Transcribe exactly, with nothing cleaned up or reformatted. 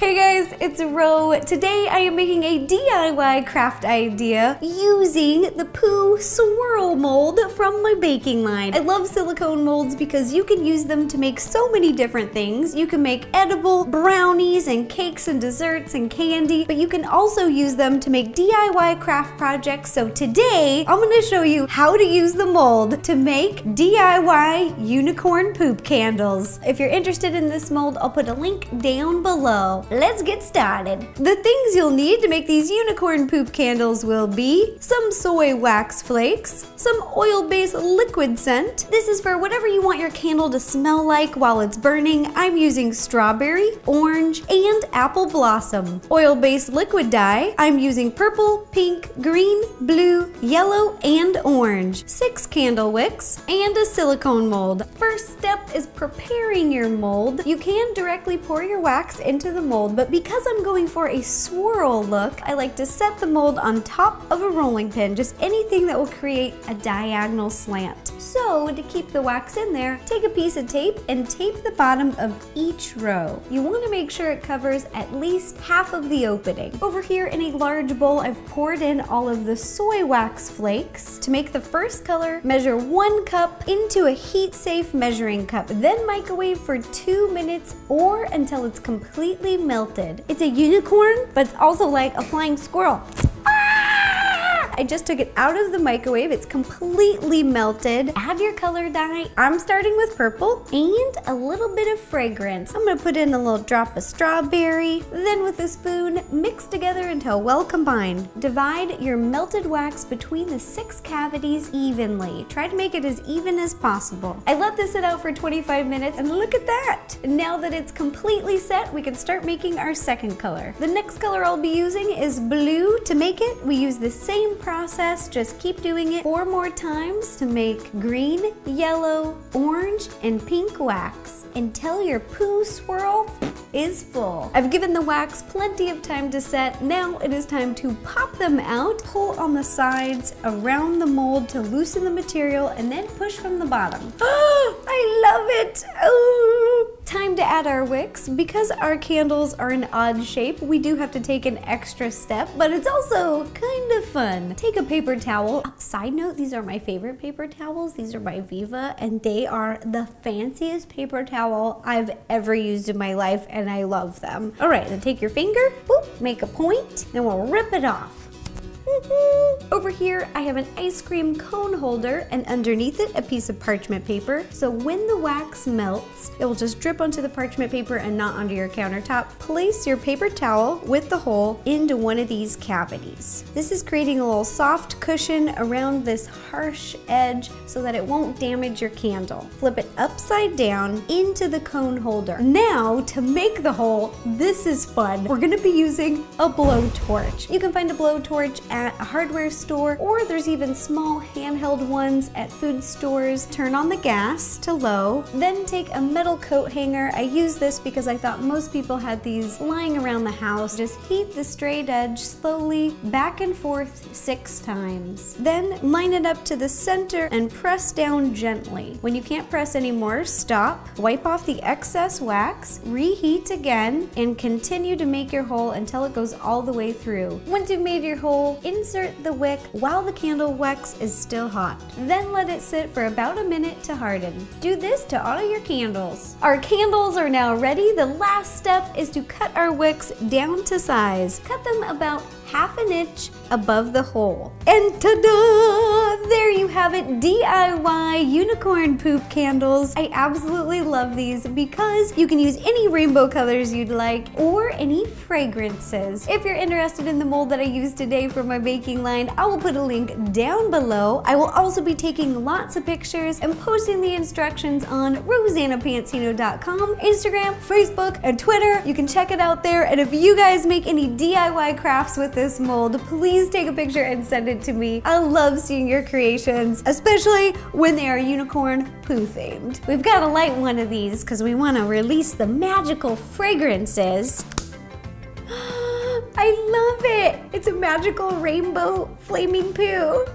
Hey guys, it's Ro. Today I am making a D I Y craft idea using the poo swirl mold from my baking line. I love silicone molds because you can use them to make so many different things. You can make edible brownies and cakes and desserts and candy, but you can also use them to make D I Y craft projects. So today I'm going to show you how to use the mold to make D I Y unicorn poop candles. If you're interested in this mold, I'll put a link down below. Let's get started. The things you'll need to make these unicorn poop candles will be some soy wax flakes, some oil-based liquid scent. This is for whatever you want your candle to smell like while it's burning. I'm using strawberry, orange, and apple blossom. Oil-based liquid dye, I'm using purple, pink, green, blue, yellow, and orange. Six candle wicks and a silicone mold. First step is preparing your mold. You can directly pour your wax into the mold, but because I'm going for a swirl look, I like to set the mold on top of a rolling pin, just anything that will create a diagonal slant. So to keep the wax in there, take a piece of tape and tape the bottom of each row. You want to make sure it covers at least half of the opening. Over here in a large bowl, I've poured in all of the soy wax flakes. To make the first color, measure one cup into a heat-safe measuring cup, then microwave for two minutes or until it's completely melted. Melted. It's a unicorn, but it's also like a flying squirrel. Ah! I just took it out of the microwave. It's completely melted. Add your color dye. I'm starting with purple and a little bit of fragrance. I'm gonna put in a little drop of strawberry. Then with a spoon, mix together until well combined. Divide your melted wax between the six cavities evenly. Try to make it as even as possible. I let this sit out for twenty-five minutes and look at that. Now that it's completely set, we can start making our second color. The next color I'll be using is blue. To make it, we use the same process. Just keep doing it four more times to make green, yellow, orange, and pink wax until your poo swirl is full. I've given the wax plenty of time to set. Now it is time to pop them out. Pull on the sides around the mold to loosen the material and then push from the bottom. Oh, I love it. Oh. Time to add our wicks. Because our candles are an odd shape, we do have to take an extra step, but it's also kind of fun. Take a paper towel. Side note, these are my favorite paper towels. These are by Viva, and they are the fanciest paper towel I've ever used in my life, and I love them. All right, then take your finger, boop, make a point, then we'll rip it off. Over here, I have an ice cream cone holder, and underneath it, a piece of parchment paper. So when the wax melts, it will just drip onto the parchment paper and not onto your countertop. Place your paper towel with the hole into one of these cavities. This is creating a little soft cushion around this harsh edge so that it won't damage your candle. Flip it upside down into the cone holder. Now, to make the hole, this is fun. We're gonna be using a blowtorch. You can find a blowtorch at At a hardware store, or there's even small handheld ones at food stores. Turn on the gas to low, then take a metal coat hanger. I use this because I thought most people had these lying around the house. Just heat the straight edge slowly back and forth six times. Then line it up to the center and press down gently. When you can't press anymore, stop, wipe off the excess wax, reheat again, and continue to make your hole until it goes all the way through. Once you've made your hole, insert the wick while the candle wax is still hot. Then let it sit for about a minute to harden. Do this to all your candles. Our candles are now ready. The last step is to cut our wicks down to size. Cut them about half an inch above the hole. And ta-da! There you have it, D I Y unicorn poop candles. I absolutely love these because you can use any rainbow colors you'd like or any fragrances. If you're interested in the mold that I used today for my baking line, I will put a link down below. I will also be taking lots of pictures and posting the instructions on rosanna pansino dot com, Instagram, Facebook, and Twitter. You can check it out there, and if you guys make any D I Y crafts with this mold, please take a picture and send it to me. I love seeing your creations, especially when they are unicorn poo themed. We've got to light one of these because we want to release the magical fragrances. I love it! It's a magical rainbow flaming poo.